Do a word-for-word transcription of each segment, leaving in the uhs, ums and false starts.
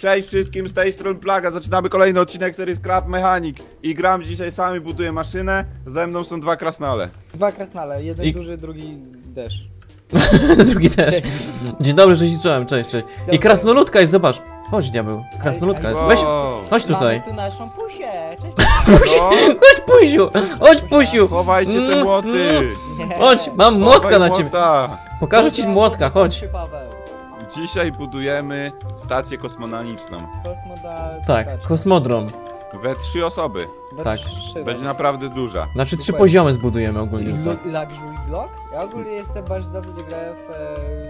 Cześć wszystkim, z tej strony Plaga, zaczynamy kolejny odcinek serii Scrap Mechanic. I gram dzisiaj sami, buduję maszynę, ze mną są dwa krasnale. Dwa krasnale, jeden I... duży, drugi deszcz. Drugi deszcz. Dzień dobry, że liczyłem, cześć, cześć. I krasnoludka jest, zobacz. Chodź, diabeł, krasnoludka jest, weź, chodź tutaj. Mamy tu naszą pusię, cześć. Pusię, chodź pusiu, chodź pusiu. Chowajcie te młoty. Chodź, mam młotka na ciebie. Pokażę ci młotka, chodź. Dzisiaj budujemy stację kosmonaniczną. Kosmoda... Tak, kosmodrom. We trzy osoby. We tak. Trzy, będzie naprawdę duża. Znaczy trzy poziomy zbudujemy ogólnie. Luxury block? Ja ogólnie jestem bardzo dobry, grałem w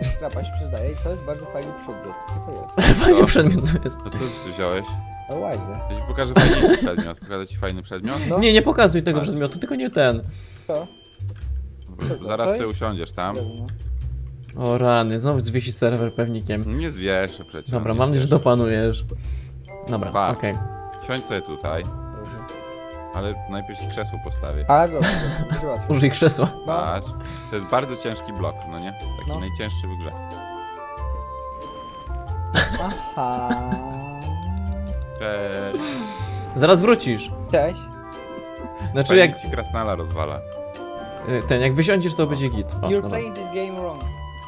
e, Scrapa, się przyznaję. I to jest bardzo fajny przedmiot. Co to jest? Fajny przedmiot to jest. To co ty wziąłeś? No ładnie. Ja ci pokażę fajniejszy przedmiot. Pokażę ci fajny przedmiot. No. Nie, nie pokazuj tego przedmiotu, tylko nie ten. To? To zaraz sobie usiądziesz tam. Pewno. O rany, znowu zwiesi serwer pewnikiem. Nie zwieszę przecież. Dobra, mam nadzieję, że dopanujesz. Dobra, okej. Okay. Siądź sobie tutaj. Ale najpierw krzesło postawię. A, dobra, łatwiej. Użyj krzesła. Patrz, to jest bardzo ciężki blok, no nie? Taki no. najcięższy w grze. Aha. Cześć. Zaraz wrócisz. Cześć. Znaczy Pani jak... ci krasnala rozwala. Ten, jak wysiądziesz to no. będzie git. O, You're playing this game wrong.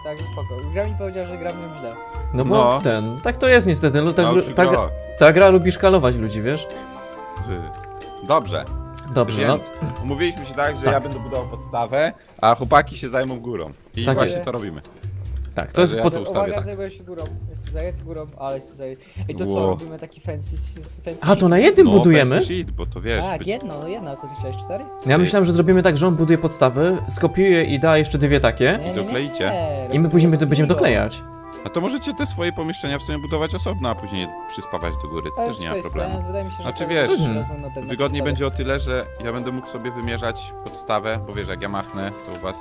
Tak, spoko. Gra mi powiedziała, że gram ją źle. No bo no. ten, tak to jest niestety. No, ta, ta, ta, ta gra lubi szkalować ludzi, wiesz? Dobrze. Dobrze, więc no. umówiliśmy się tak, że tak. ja będę budował podstawę, a chłopaki się zajmą górą. I tak właśnie jest. to robimy. Tak, to, to jest ja podstawa. Uwaga, tak. zajmuję się górą. Jestem zajęty górą, ale jestem zajęty. Ej, to wow. co robimy? Taki fancy, fancy A, to na jednym no, budujemy? Fancy sheet, bo to wiesz. Tak, być... jedno, jedno, co ty chciałeś, cztery? Ja myślałem, że zrobimy tak, że on buduje podstawy, skopiuje i da jeszcze dwie takie. Nie, nie, nie, I dokleicie. Nie, nie. I my później to będziemy doklejać. A to możecie te swoje pomieszczenia w sumie budować osobno, a później przyspawać do góry. To też nie ma problemu. Sens. Wydaje mi się, że znaczy wiesz, hmm. wygodniej będzie o tyle, że ja będę mógł sobie wymierzać podstawę, bo wiesz, jak ja machnę, to u was...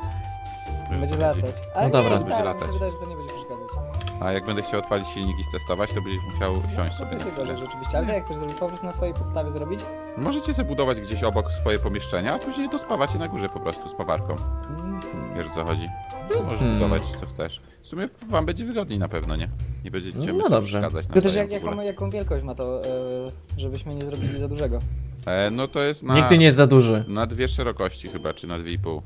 Będzie latać. Ale no dobra, będzie latać. Mi się wydaje, że to nie będzie przeszkadzać. A jak będę chciał odpalić silnik i testować, to będziesz musiał siąść no, sobie na górze. Rzeczywiście, ale jak chcesz zrobić, po prostu na swojej podstawie zrobić? Możecie sobie budować gdzieś obok swoje pomieszczenia, a później to spawacie na górze po prostu z pawarką. Mm. Wiesz o co chodzi? No, możesz hmm. budować co chcesz. W sumie wam będzie wygodniej na pewno, nie? Nie będziecie no, no dobrze. przeszkadzać na to też jak, jaką, jaką wielkość ma to, żebyśmy nie zrobili za dużego? E, no to jest na... Nigdy nie jest za duży. Na dwie szerokości chyba, czy na dwie i pół.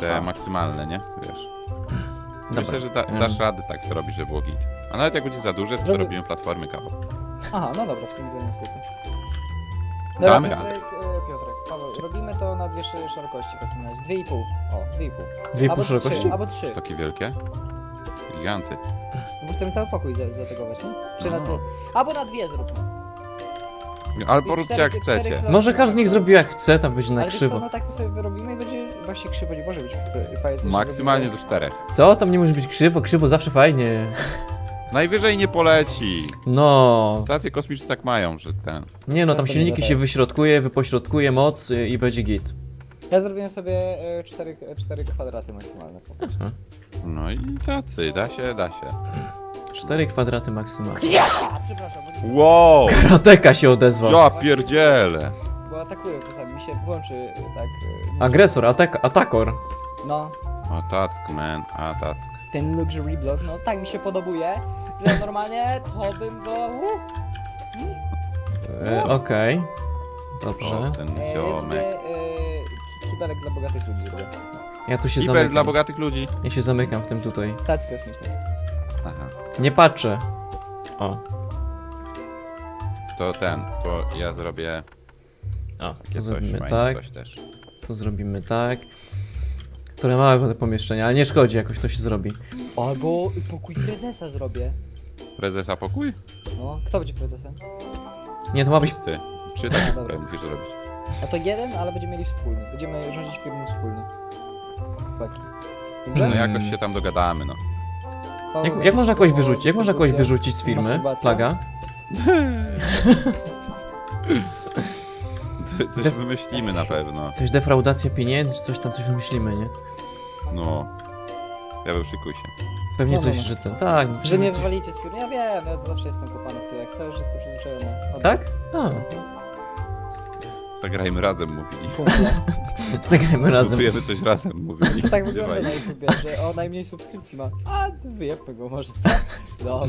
Te Aha. maksymalne, nie? Wiesz. Dobra. Myślę, że da, dasz radę tak zrobić, że było git. A nawet jak będzie za duże, to, to robimy platformy kawał. Aha, no dobra, w sumie nie skupię. Damy radę. Piotrek, Piotrek Paweł, robimy to na dwie szerokości w takim razie. Dwie i pół. O, dwie i pół. Dwie i pół szerokości? Trzy, albo trzy. Takie wielkie? Giganty. No bo chcemy cały pokój zategować, nie? Czy no. na dwie? Albo na dwie zróbmy. Albo róbcie jak chcecie. Może każdy niech zrobi jak chce, tam będzie na ale krzywo. Ale no tak to sobie wyrobimy i będzie właśnie krzywo, nie może być. Pamiętaj, maksymalnie do czterech. Co? Tam nie może być krzywo, krzywo zawsze fajnie. Najwyżej nie poleci. No. Stacje kosmiczne tak mają, że ten... Nie no, tam silniki się wyśrodkuje, wypośrodkuje moc i będzie git. Ja zrobiłem sobie cztery kwadraty maksymalne po prostu. No i tacy, da się, da się. Cztery kwadraty maksymalnie. Ja! Przepraszam, bo nie... Wow! Karateka się odezwał. Ja pierdzielę. Bo atakuję czasami, mi się włączy tak... Agresor, atak, atakor. No. Atack, man, atack. Ten luxury block, no tak mi się podobuje, że normalnie to bym go... Uh. E, Okej. Okay. Dobrze. O, ten ziomek. E, e, kibelek dla bogatych ludzi. Ja tu się Kibel zamykam. dla bogatych ludzi. Ja się zamykam w tym tutaj. Tacy kosmiczne. Aha. Nie patrzę. O. To ten, to ja zrobię. O, to zrobimy coś, tak. Coś też. To zrobimy tak. To małe pomieszczenie, ale nie szkodzi, jakoś to się zrobi. Albo pokój prezesa zrobię. Prezesa pokój? No, kto będzie prezesem? Nie, to ma być ty. Czy tak musisz zrobić? A to jeden, ale będziemy mieli wspólny. Będziemy rządzić firmą wspólnie. Dobrze? No jakoś się tam dogadamy, no. Jak, jak można kogoś wyrzucić? Jak można kogoś wyrzucić z firmy? Plaga? Coś Def... wymyślimy na pewno. Coś defraudacja pieniędzy, czy coś tam coś wymyślimy, nie? No. Ja wyszykuj się. Pewnie no, coś, no. że ten. Tak. Że coś... mnie wywalicie z firmy. Ja wiem, ja zawsze jestem kopany w tyłek. To już jest przyzwyczajone. Tak? A. Zagrajmy razem, mówili. Zagrajmy razem. Kupujemy coś razem, mówili. To tak wygląda na YouTube, że o najmniej subskrypcji ma. A, wyjebmy go może, co? Dobra.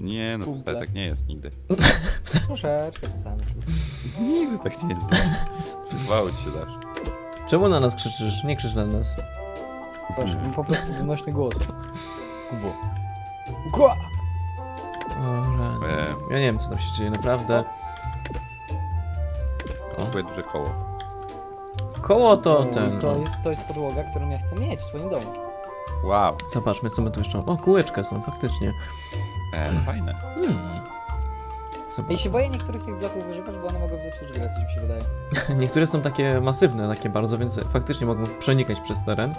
Nie, no to wcale tak nie jest nigdy. Troszeczkę czasami. Nigdy tak nie jest. Przychwały ci się dasz. Czemu na nas krzyczysz? Nie krzycz na nas. Proszę, hmm. po prostu donośny głos. Gwo. Gwo! Ja nie wiem, co tam się dzieje, naprawdę. Kupuję duże koło. Koło to ten... To jest, to jest podłoga, którą ja chcę mieć w swoim domu. Wow. Zobaczmy, co my tu jeszcze... O, kółeczka są, faktycznie. Eee, fajne. Hmm. Ja się boję niektórych tych bloków używać, bo one mogą zepsuć grę, coś mi się wydaje. Niektóre są takie masywne, takie bardzo, więc faktycznie mogą przenikać przez teren.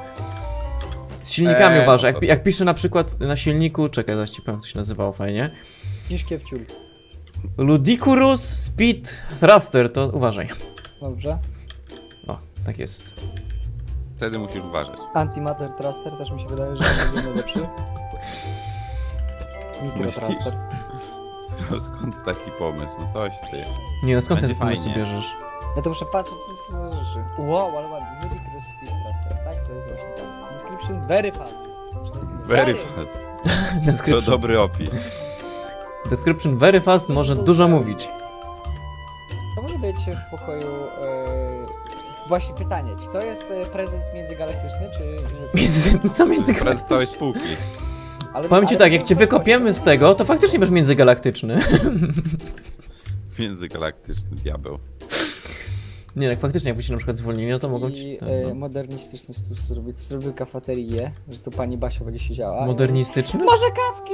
Z silnikami eee, uważaj, jak, jak pisze na przykład na silniku... Czekaj, zaś ci powiem, jak to się nazywało fajnie. Dziszkiewciul. Ludicrous Speed Thruster, to uważaj. Dobrze. O, tak jest. Wtedy musisz uważać. Antimatter Thruster też mi się wydaje, że będzie najlepszy. Mikro Thruster. Skąd taki pomysł? No coś ty. Nie, no skąd ten pomysł bierzesz? Ja to muszę patrzeć, co to rzeczy. Wow, ale ładnie. Ludicrous Speed Thruster, tak? To jest właśnie tak. Description very fast. Very fast. To dobry opis. Description very fast może dużo mówić. To może być w pokoju... Yy, właśnie pytanie, czy to jest prezes międzygalaktyczny, czy... Między, co międzygalaktyczny? Prezes całej spółki. Ale, powiem ci ale tak, jak cię wykopiemy z tego, to faktycznie będziesz międzygalaktyczny. Międzygalaktyczny diabeł. Nie, tak faktycznie, jakby się na przykład zwolnili, no to mogą ci... Tak, no. Modernistyczny stus zrobił, zrobił kafeterię, że to pani Basia będzie siedziała. Modernistyczny? Może kawki!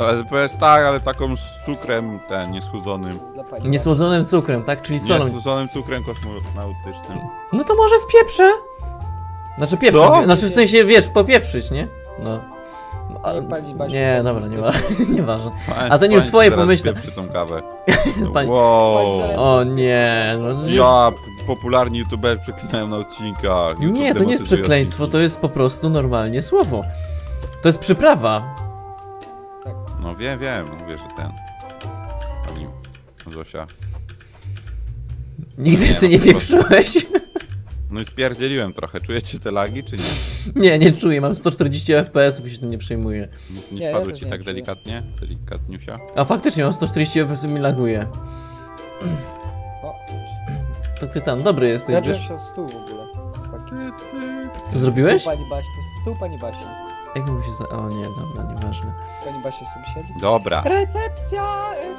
O, ale powiesz tak, ale taką z cukrem, ten, niesłodzonym. Niesłodzonym cukrem, tak? Czyli solą. Niesłodzonym cukrem kosmonautycznym. No to może z pieprze? Znaczy pieprze, co? Znaczy w sensie, wiesz, popieprzyć, nie? No. No a, nie, dobra, nie ma, nieważne. A ten już swoje pomyślę. Tą kawę. No, pani... Wow. O nie. No, ja, popularni youtuberzy przeklinają na odcinkach. YouTube nie, to nie jest przekleństwo, odcinki. To jest po prostu normalnie słowo. To jest przyprawa. No wiem, wiem, mówię, że ten. Pani Zosia. Nigdy się nie pieprzyłeś? No i spierdzieliłem trochę. Czujecie te lagi, czy nie? Nie, nie czuję. Mam sto czterdzieści F P S-ów i się tym nie przejmuję. Nie, nie spadły ja ci tak czuję. Delikatnie? Delikatniusia? A faktycznie mam sto czterdzieści F P S i mi laguje. To ty tam dobry jesteś, ja wiesz? Ja się stół w ogóle. Co zrobiłeś? Stół pani Basi, to jest stół pani Basi. Jak mu się za... O nie, dobra, nieważne. Pani Basia sobie siedzi? Dobra. Recepcja!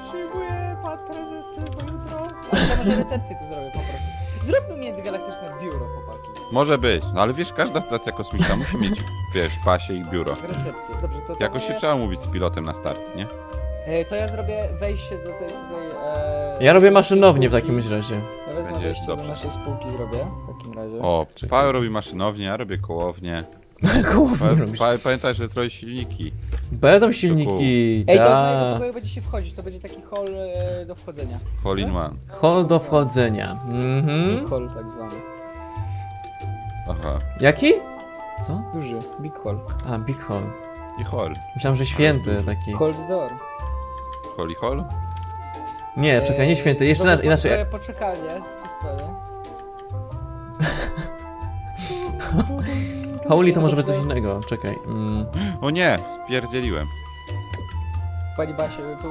Przyjmuje pan prezes tylko jutro. Ale może recepcję tu zrobię po prostu. Zróbmy międzygalaktyczne biuro, chłopaki. Może być, no ale wiesz, każda stacja kosmiczna musi mieć, wiesz, Basię i biuro. Recepcję, dobrze, to... to jakoś się ja... trzeba mówić z pilotem na start, nie? E, to ja zrobię wejście do tej... tej e... Ja robię maszynownię w takim razie. Ja wezmę Będzie wejście dobrze. do naszej spółki, zrobię w takim razie. O, Paweł robi maszynownię, ja robię kołownię. Głównie robisz. Pamiętaj, że zrobisz silniki. Będą silniki. Ej, to znajdź do pokoju będzie się wchodzić, to będzie taki hall e, do wchodzenia. Hall in one. Hall do wchodzenia. Mhm. Big hall tak zwany. Aha. Jaki? Co? Duży. Big hall. A, big hall. I hall. Myślałem, że święty taki. Cold door. Hall i hall? Nie, czekaj, nie święty. Jeszcze na, inaczej. Poczekanie z tej strony. Holy to może być coś innego, czekaj. Mm. O nie, spierdzieliłem. Pani Basiu, tu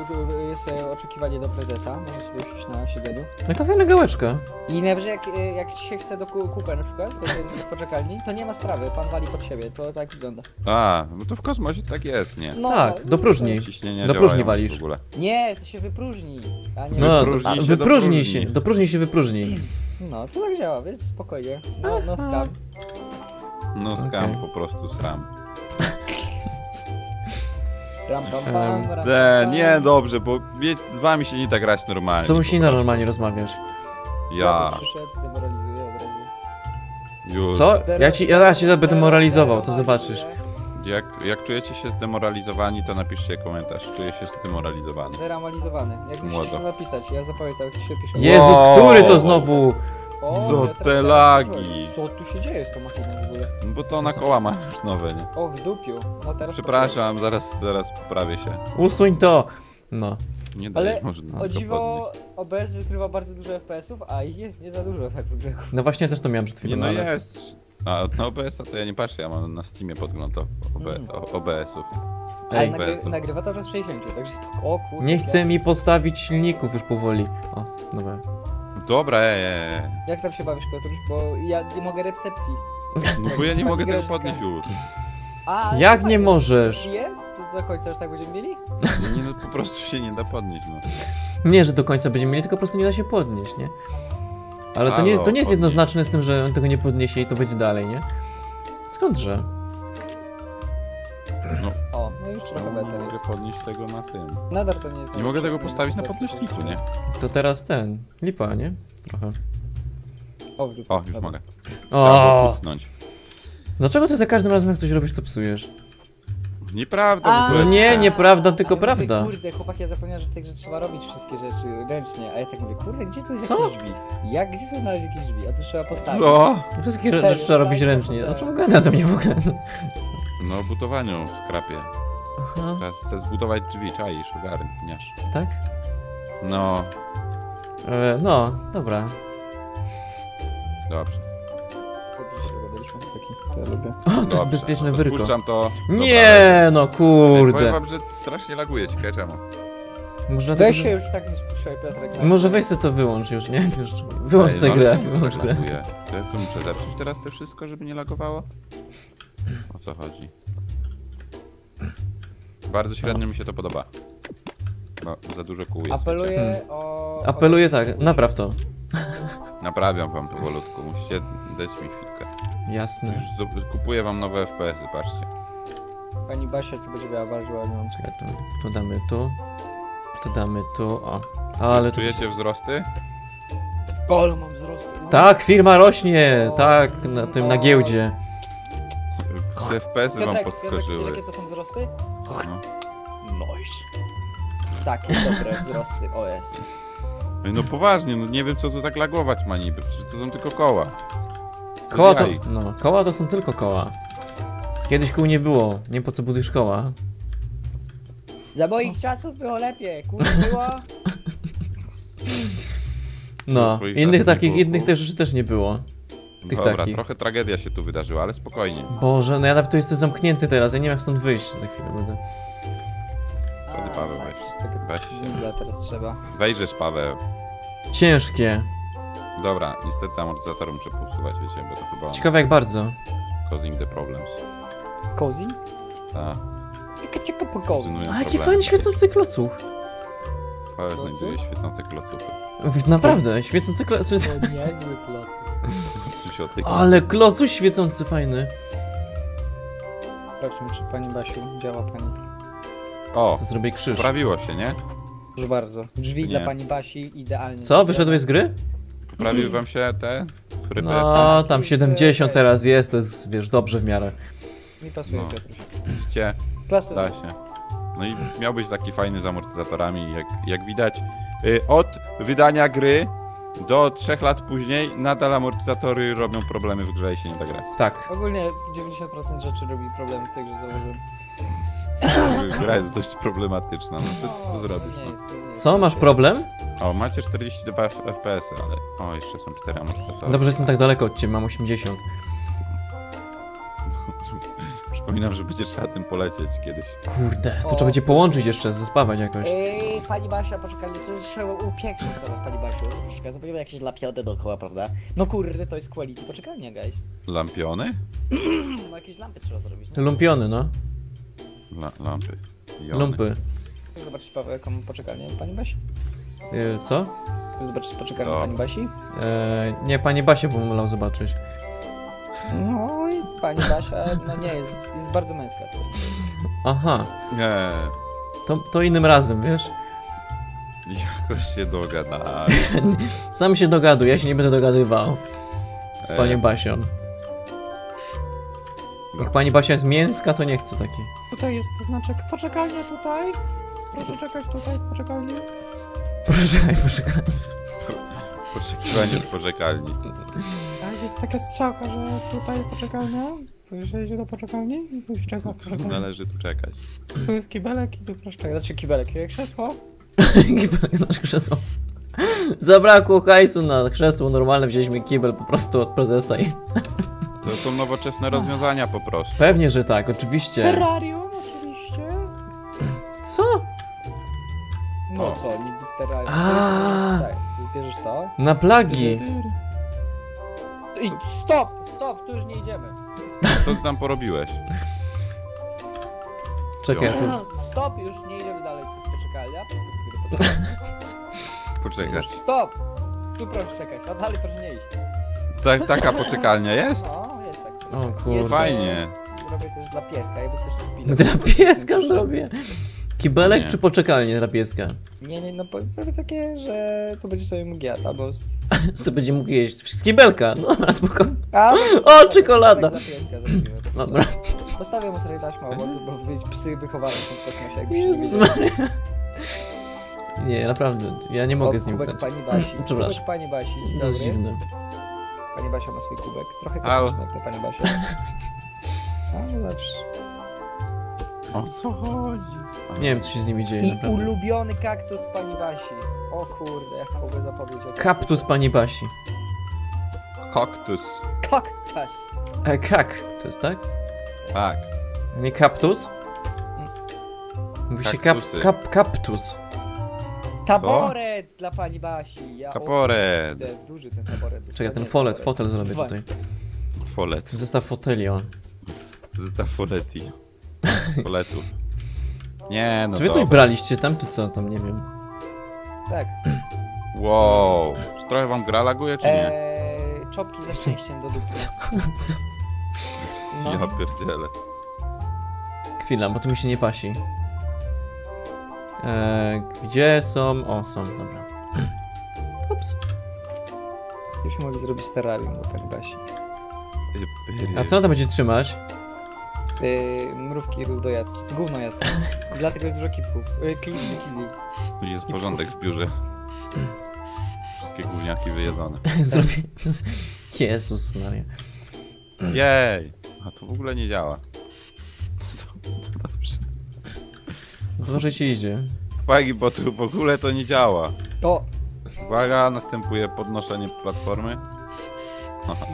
jest oczekiwanie do prezesa, może sobie usiąść na siedzeniu. Jaka fajna gałeczka. I najwyżej jak, jak ci się chce do kupy na przykład, to w poczekalni, to nie ma sprawy, pan wali pod siebie, to tak wygląda. A, no to w kosmosie tak jest, nie? No, tak, do próżni. Do próżni walisz. W ogóle. Nie, to się wypróżni. A nie no, wypróżni się, wypróżni się, do próżni się wypróżni. No, to tak działa, więc spokojnie. No, no skam. No skam, okay. Po prostu sram. Ram, pam, pam, ram, De, nie, dobrze, bo z wami się nie tak grać normalnie. Co musi normalnie rozmawiać? Ja. Już. Co? Ja ci, ja ci będę moralizował, to zobaczysz. Jak, jak czujecie się zdemoralizowani, to napiszcie komentarz. Czuję się zdemoralizowany. Zdemoralizowany. Jak musisz to napisać? Ja zapamiętam, jak się pisze. Jezus, który to znowu? Co te lagi? Co tu się dzieje z tą machiną w ogóle? Bo to ona koła ma już nowe, nie? O, w dupiu. No teraz przepraszam, zaraz, zaraz poprawię się. Usuń to! No. Nie dalej można. O dziwo, O B S wykrywa bardzo dużo F P S-ów, a ich jest nie za dużo tak w brzegu. No właśnie, też to miałem przed chwilą. Nie, no jest. A na O B S-a to ja nie patrzę, ja mam na Steamie podgląd do O B S-ów. Ale nagry nagrywa to przez sześćdziesiąt, także o kurde. Nie chce mi postawić silników już powoli. O, dobra. Dobra, eee. Jak tam się bawisz, Piotruś? Bo ja nie mogę recepcji. No bo ja nie mogę tego podnieść już. A, jak nie możesz? Do końca już tak będziemy mieli? Nie, no po prostu się nie da podnieść, no. Nie, że do końca będziemy mieli, tylko po prostu nie da się podnieść, nie? Ale to nie, to nie jest jednoznaczne z tym, że on tego nie podniesie i to będzie dalej, nie? Skądże? No. O, no już trochę no, better. Nie mogę podnieść tego na tym. Nadal to nie jest. Nie mogę tego postawić na podnośniku, nie? To teraz ten, lipa, nie? Trochę. O, już, o, już mogę. Trzeba kucnąć. Dlaczego ty za każdym razem jak coś robisz, to psujesz? Nieprawda, no nie, nieprawda, tylko ale prawda. Mówię, kurde, chłopak, ja zapomniałem, że w tej grze trzeba robić wszystkie rzeczy ręcznie, a ja tak mówię, kurde, gdzie tu jest co? Jakieś drzwi? Jak, gdzie tu znaleźć jakieś drzwi? A tu trzeba postawić. Co? Wszystkie rzeczy Też, trzeba robić ręcznie, to... o czym gada to mnie w ogóle? No, budowaniu w Scrapie. Aha. Teraz chcę zbudować drzwi, czaisz, ogarniasz. Tak? No. E, no, dobra. Dobrze. Taki, to ja lubię. O, to dobrze, jest bezpieczne no, wyryko. To. Nie, no kurde. Powiem wam, że strasznie laguje ci, czemu? Może dlatego, weź się że... już tak nie spuszczaj, Piotrek. Może weź sobie to wyłącz już, nie? Już... Wyłącz sobie no, grę, wyłącz tak grę. To ja co, muszę zepsuć teraz to wszystko, żeby nie lagowało? O co chodzi? Bardzo średnio mi się to podoba. Bo za dużo kół jest. Apeluję hmm. o... Apeluję tak, napraw to. Naprawiam wam powolutku, musicie dać mi chwilkę. Jasne. Już kupuję wam nowe F P S-y, patrzcie. Pani Basia to będzie miała bardzo ładną. Czekaj, to, to damy tu. To damy tu, o. Ale czujecie tu... wzrosty? Ale mam wzrosty. No. Tak, firma rośnie, o, tak, na tym, o. na giełdzie. F P S-y wam podskoczyły. Jakie to są wzrosty? No. Noś. Takie dobre wzrosty, o Jezus. No poważnie, no nie wiem co tu tak lagować ma niby, przecież to są tylko koła. To koła to, no, koła to są tylko koła. Kiedyś kół nie było, nie po co budujesz koła. Za moich czasów było lepiej, kół było. No, innych takich, innych też rzeczy też nie było. Tych Dobra, takich. trochę tragedia się tu wydarzyła, ale spokojnie. Boże, no ja nawet tu jestem zamknięty teraz, ja nie wiem jak stąd wyjść za chwilę będę. Paweł, weź. Weź. Teraz trzeba. Wejrzysz, Paweł. Ciężkie. Dobra, niestety amortyzator muszę pousuwać, wiecie, bo to chyba... Ciekawe jak bardzo. Causing the problems. Causing? Tak. A jaki fajny świecący klocuch. Paweł znajduje świecące klocuchy. Naprawdę, świecący klocuch. To niezły klocuch. Ale klocuch świecący fajny. Sprawdźmy, czy pani Basiu, działa pani. O, to zrobię krzyż. Poprawiło się, nie? Proszę bardzo. Drzwi nie. dla pani Basi idealnie. Co? Wyszedłeś z gry? Poprawiły wam się te fryby? No, tam siedemdziesiąt teraz jest, to jest, wiesz, dobrze w miarę. Mi pasuje, no. Piotruś. Widzicie? Klasuje. Da się. No i miałbyś taki fajny z amortyzatorami, jak, jak widać. Od wydania gry do trzech lat później nadal amortyzatory robią problemy w grze i się nie da grać. Tak. Ogólnie dziewięćdziesiąt procent rzeczy robi problemy w tej grze. Gra jest dość problematyczna, no to co zrobisz? No? Co, masz problem? O, macie czterdzieści dwa F P S-y, ale... O, jeszcze są cztery amortyzatory. Dobrze, że jestem tak daleko od ciebie, mam osiemdziesiąt. Przypominam, że będzie trzeba tym polecieć kiedyś. Kurde, to o, trzeba będzie połączyć jeszcze, zespawać jakoś. Ej, pani Basia, poczekaj, to trzeba upiekszyć teraz, pani Basiu. Poczekaj, zapomniałem jakieś lampiony dookoła, prawda? No kurde, to jest quality, poczekaj, nie, guys. Lampiony? No jakieś lampy trzeba zrobić. No. Lumpiony, no. La, lampy. Jony. Lumpy. Chcesz zobaczyć, Paweł, jaką poczekalnię pani Basi? Yy, co? Chcesz zobaczyć poczekalnię to. pani Basi? Yy, nie, pani Basię bym wolał zobaczyć. No i pani Basia, no nie, jest, jest bardzo męska. Aha. Nie. To, to innym razem, wiesz? Jakoś się dogadałem. Sam się dogaduj, ja się nie będę dogadywał. Z panią e. Basią. Jak pani Basia jest mięska, to nie chcę takiej. Tutaj jest znaczek poczekalnia tutaj. Proszę czekać tutaj w poczekalni. Proszę czekać w poczekalni. Poczekiwanie w poczekalni. Tak, jest taka strzałka, że tutaj poczekalnia. Tu jeszcze idzie do poczekalni i tu się czeka w poczekalni. Należy tu czekać. Tu jest kibelek i tu proszę czekać. Znaczy kibelek, jak krzesło? Kibelek, nasz krzesło. Zabrakło hajsu na krzesło normalne, wzięliśmy kibel po prostu od prezesa i... To są nowoczesne rozwiązania po prostu. Pewnie, że tak, oczywiście. Terrarium, oczywiście. Co? No, no co, nigdy w terrarium. Aaaa. Tak, zbierzesz to. Na plagi. I stop, stop, tu już nie idziemy. Co ty tam porobiłeś? Czekaj. Stop, już nie idziemy dalej, to jest poczekalnia. Poczekasz. Stop! Tu proszę czekać, a dalej proszę nie iść. Tak, taka poczekalnia jest? O, jest tak. O kurde. Fajnie. Zrobię też dla pieska, jakby ktoś kupił. Dla pieska zrobię? Kibelek nie. Czy poczekalnie dla pieska? Nie, nie, no zrobię takie, że tu będzie sobie mógł jadł, albo... Co będzie mógł jeść? Z kibelka, no spoko. A, o, tak, czekolada! Tak dla pieska zrobimy. Dobra. Postawię mu sobie taśmę, bo psy wychowane są w kosmosie, jakby się Jezus Maria. Nie, naprawdę, ja nie mogę z nim grać. Pani Basi. Przepraszam. Kubek Pani Basi. To jest dziwne. Pani Basia ma swój kubek. Trochę kosmiczny jak ta Pani Basia. Ale zawsze. O co chodzi? Nie wiem, co się z nimi dzieje. I naprawdę. Ulubiony kaktus Pani Basi. O kurde, jak mogę zapowiedzieć o tym. Kaktus Pani Basi. Kaktus. Kaktus. E, kaktus, tak? Tak. Nie kaktus? Mówi się kap, kap, kaptus. Taboret Co? Dla Pani Basi. Ja taboret. Ten, duży ten taboret. Czekaj, ten folet, fotel zrobię tutaj. Folet. Zestaw fotelio. Zestaw foleti. Foletu. Nie, no. Czy wy coś braliście tam, czy co? Tam nie wiem. Tak. Wow. Czy trochę wam gra laguje, czy nie? Eee, czopki ze szczęściem do dupy. Co? Co? No. Ja pierdzielę. Chwila, bo tu mi się nie pasi. Eee, gdzie są? O, są, dobra. Ups. Już mogli zrobić terrarium do Pani Basi. A co to będzie trzymać? Yy, mrówki rudojadki. Gówno jadki. Dlatego jest dużo kipków. Yy, kili, kili. Tu jest porządek w biurze. Wszystkie gówniaki wyjedzone. Zrobię... Jezus Maria. Jej! A to w ogóle nie działa. To, to dobrze. Dobrze ci idzie. Uwagi, bo tu w ogóle to nie działa. To. Uwaga, następuje podnoszenie platformy.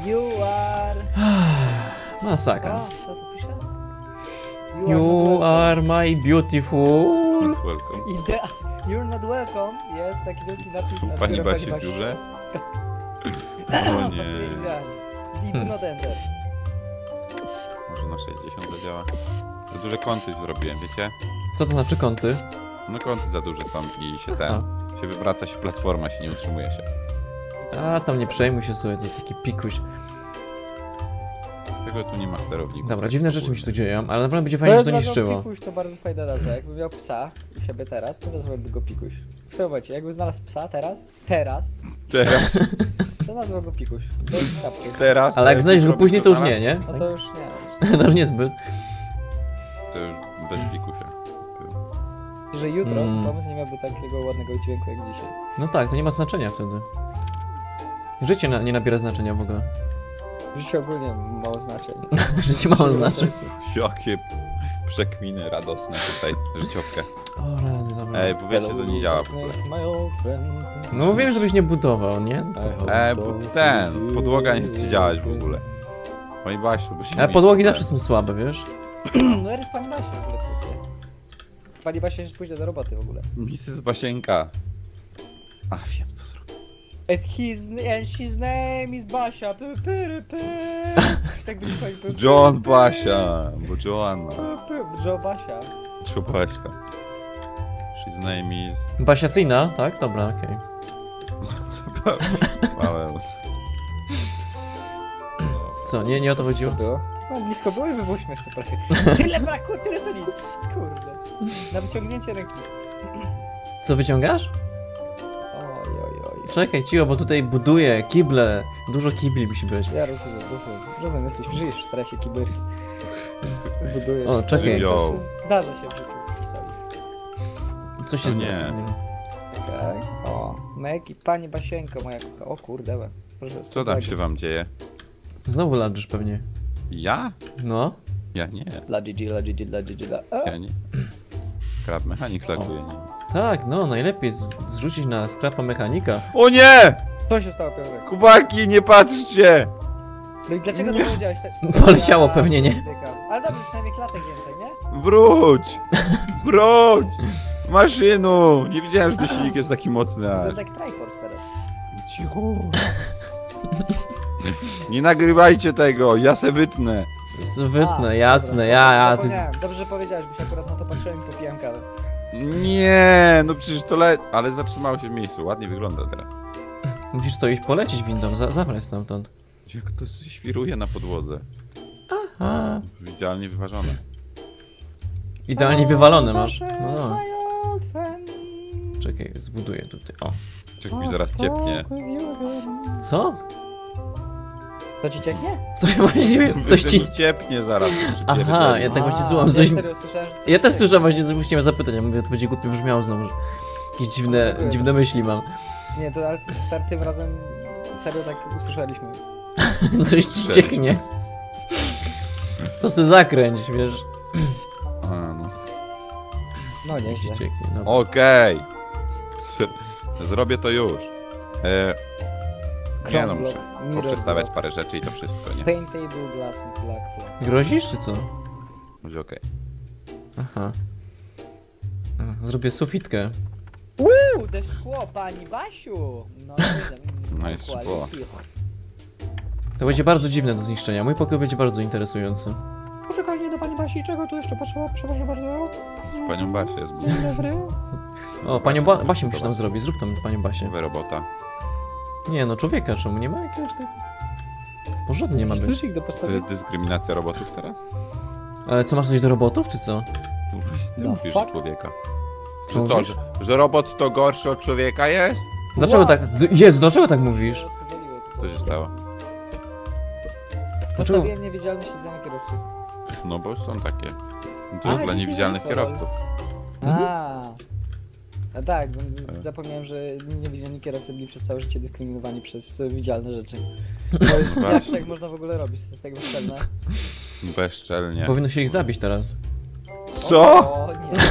You are... Masakra. A, co tu pisze? You, you are, are my beautiful. Not welcome. Idea. You're not welcome. Jest taki wielki napis na Pani Basi w biurze. O nie. I tu not enter. Może na sześćdziesiąt działa. Za duże kąty zrobiłem, wiecie? Co to znaczy kąty? No kąty za duże są i się ten... Aha. Się wywraca się platforma, się nie utrzymuje się. A tam nie przejmuj się sobie, to taki pikuś. Tego tu nie ma sterownika. Dobra, dziwne rzeczy mi się tu dzieją, ale naprawdę będzie fajnie, że to niszczyło. Pikuś to bardzo fajna nazwa. Jakbym miał psa u siebie teraz, to nazwałby go pikuś. W tym momencie, jakbym znalazł psa teraz, teraz... Teraz? To nazwa go pikuś. To jest kapki. Teraz... Ale jak znajdziesz go później, to już nie, nie? No to już nie. To już niezbyt. To już bez pikusia. Że jutro hmm. pomysł nie miałby takiego ładnego dźwięku jak dzisiaj. No tak, to nie ma znaczenia wtedy. Życie na, nie nabiera znaczenia w ogóle. Życie ogólnie mało znaczeń. Życie mało znaczeń. Jakie przekminy radosne tutaj, życiówkę. O rany, dobra. Ej, powiedzcie, to nie działa. No mówiłem, żebyś nie budował, nie? Ej, bo ten, podłoga nie chce działać w ogóle. Pani Basiu, bo się ale podłogi zawsze są słabe, wiesz? No jest Pani Basiu w ogóle. Pani Basia już pójdzie do roboty w ogóle. missus Basienka. A wiem co zrobię. His, and his name is Basia. P -p -p -p. Tak by pani John Basia. Bo Joanna. Joe Basia. Joe Basia. His name is... Basiacyna? Tak? Dobra, okej. Okay. Małe. Co? Nie, nie o to chodziło? No blisko było i by było śmieszne prawie. Tyle brakło, tyle co nic. Kurde. Na wyciągnięcie ręki. Co wyciągasz? Oj, oj, oj. Czekaj, cicho, bo tutaj buduję kible. Dużo kibli musi być. Ja rozumiem, rozumiem. Rozumiem, jesteś w życiu w strefie kiblerstw. Budujesz. O, czekaj. To się zdarza się w życiu czasami. Co się no zdarza? Nie. Tak. O, Meki, Pani Basienko moja kocha. O kurde. Proszę, co tam się wam dzieje? Znowu ladrzysz pewnie. Ja? No. Ja nie. La Gigi, la Gigi, la Gigi, la... Ja nie. Scrap Mechanic laguje, nie? Tak, no, najlepiej zrzucić na Scrapa Mechanika. O nie! Co się stało, Piotrek? Kubaki, nie patrzcie! No i dlaczego nie udziałeś tak? Poleciało pewnie, nie? Ale dobrze, przynajmniej klatek więcej, nie? Wróć! Wróć! Maszynu! Nie widziałem, że ten silnik jest taki mocny, ale... To tak Triforce teraz. Cicho! Nie nagrywajcie tego, ja se wytnę. Wytnę, A, jasne, dobra, ja, ja... Ty... Dobrze, że powiedziałeś, bo się akurat na to patrzyłem i popijałem kawę. Nie, no przecież to le... Ale zatrzymało się w miejscu, ładnie wygląda teraz. Musisz to iść polecieć windą, za, zabrać stamtąd. Jak to świruje na podłodze. Aha. Idealnie wyważone. Idealnie wywalone masz. No. Czekaj, zbuduję tutaj, o. Czekaj, mi zaraz ciepnie. Co? To ci cieknie? Co właściwie? Coś ci ciepnie zaraz. Aha, ja tak właśnie słucham coś. Ja też słyszę właśnie, co chciałem zapytać, ja mówię, to będzie głupio brzmiało znowu. Jakieś dziwne, dziwne myśli mam. Nie, to ale tym razem serio tak usłyszeliśmy. Coś ci cieknie. To se zakręć, wiesz. A, no. No nie ci cieknie. No. Okej. Okay. Zrobię to już. E... Nie no, muszę poprzestawiać parę rzeczy i to wszystko, nie? Paintable glass, black flag. Grozisz czy co? Będzie okej. Okay. Aha. Zrobię sufitkę. Uuu, te szkło, pani Basiu! No, no jest szkło. To będzie bardzo dziwne do zniszczenia. Mój pokój będzie bardzo interesujący. Poczekaj, nie do pani Basi, czego tu jeszcze potrzeba? Przepraszam bardzo. Panią Basię jest dobry. O, panią ba Basię musisz nam zrobić. Zrób tam panią Basię. Robota. Nie no, człowieka, czemu nie ma jakiegoś tego? Porządnie ma być. To jest dyskryminacja robotów teraz? Ale co, masz coś do robotów, czy co? Ty mówisz człowieka. Czy co, że, że robot to gorszy od człowieka jest? Dlaczego tak? Jest, dlaczego tak mówisz? Co się stało? Postawiłem niewidzialne siedzenie kierowców. No bo są takie. To jest dla niewidzialnych kierowców. A. A tak, zapomniałem, że niewidzialni kierowcy byli przez całe życie dyskryminowani przez widzialne rzeczy. To jest no jak tak można w ogóle robić, to jest tak bezczelne. Bezczelnie. Powinno się ich zabić teraz. Co? O, nie.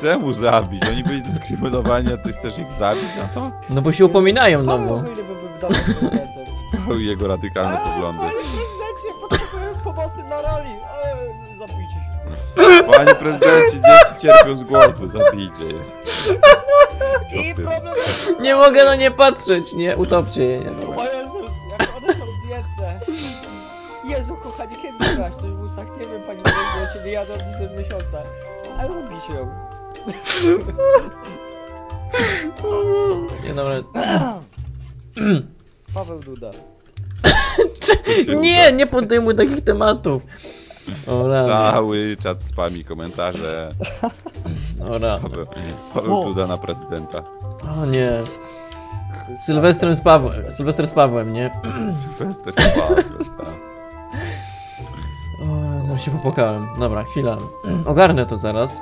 Czemu zabić? Oni byli dyskryminowani, a ty chcesz ich zabić za to? No bo się upominają, no bo... Jego radykalne poglądy. Panie prezydencie, potrzebuję pomocy na roli. Zabijcie się. Panie prezydencie, dzieci cierpią z głodu, zabijcie je. I problem... Nie mogę na nie patrzeć, nie? Utopcie je, nie? O Jezus, jak one są biedne. Jezu, kochanie, kiedy byłaś coś w ustach? Nie wiem, pani prezydencie, nie jadą nic z miesiąca. Ale zabijcie ją. Nie, dobra. Paweł Duda. Nie, nie podejmuj takich tematów. Ora. Cały czat spami komentarze. Ora. Paweł, Paweł Duda na prezydenta. O nie. Sylwestrem z Pawłem. Sylwester z Pawłem, nie? Sylwester z Pawłem, tak. No się popłakałem. Dobra, chwila. Ogarnę to zaraz.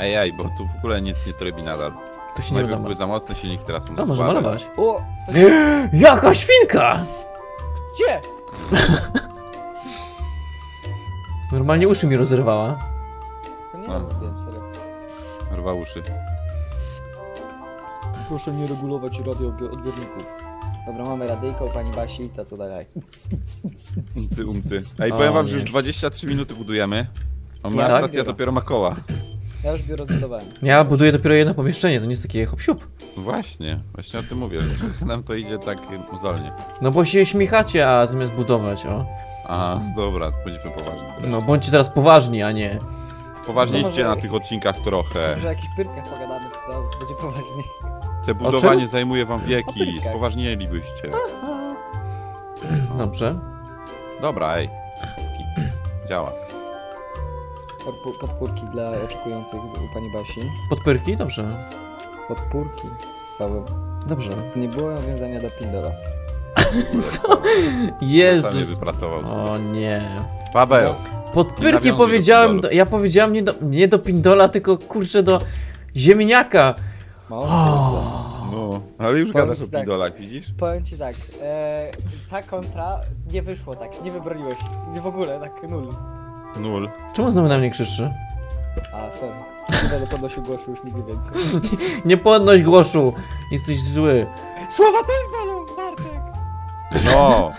Ej, ej, bo tu w ogóle nic nie trybi nadal. To się nie uda. Były za mocny silnik, teraz są. No, może malować. O! To... Jaka świnka! Gdzie? Normalnie uszy mi rozerwała. No nie rozerwałem, serio. Rwa uszy. Proszę nie regulować radio odbiorników. Dobra, mamy radyjką, pani Basi i ta co dalej. Umcy, umcy. Ej, powiem wam, że już dwadzieścia trzy minuty budujemy. A moja tak, stacja biuro. Dopiero ma koła. Ja już biuro zbudowałem. Ja buduję dopiero jedno pomieszczenie, to nie jest takie hop-siup. Właśnie, właśnie o tym mówię, że nam to idzie tak muzalnie. No bo się śmichacie, a zamiast budować, o. A, dobra, bądźmy poważni. Teraz. No bądźcie teraz poważni, a nie... Poważniejcie no na tych odcinkach trochę. Może o jakichś pyrkach pogadamy, co? Będzie poważniej. Te budowanie zajmuje wam wieki, spoważnielibyście. Aha. Dobrze. Dobra, ej. Działa. Podpórki dla oczekujących u pani Basi. Podpórki? Dobrze. Podpórki, Paweł. Dobrze. Nie było nawiązania do Pindora. Co? Jezus. Wypracował o nie. Paweł. Podpyrki powiedziałem, do, ja powiedziałem nie do, nie do Pindola, tylko kurczę do ziemniaka. Oh. No, ale już powiem gadasz o pindolach, tak, widzisz? Powiem ci tak, e, ta kontra nie wyszło tak, nie wybroniłeś, w ogóle tak, nul. Nul. Czemu znowu na mnie krzyczy? A, sorry, nie podnosił głoszu już nigdy więcej. Nie podnoś głoszu, jesteś zły. Słowa też bolą, Bartek! No!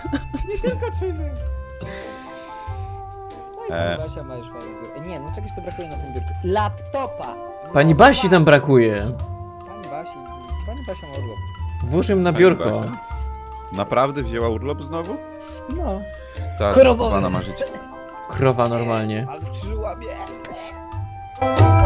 Nie tylko czyny! No i Pani Basia ma już fajną biurkę. Nie, no czegoś to brakuje na tym biurku. Laptopa! Pani Basi tam brakuje! Pani Basi... Pani Basia ma urlop. Włóż ją na biurko. Naprawdę wzięła urlop znowu? No. Tak, krowa na marzycie. Krowa normalnie. Ale w krzyżu łamie.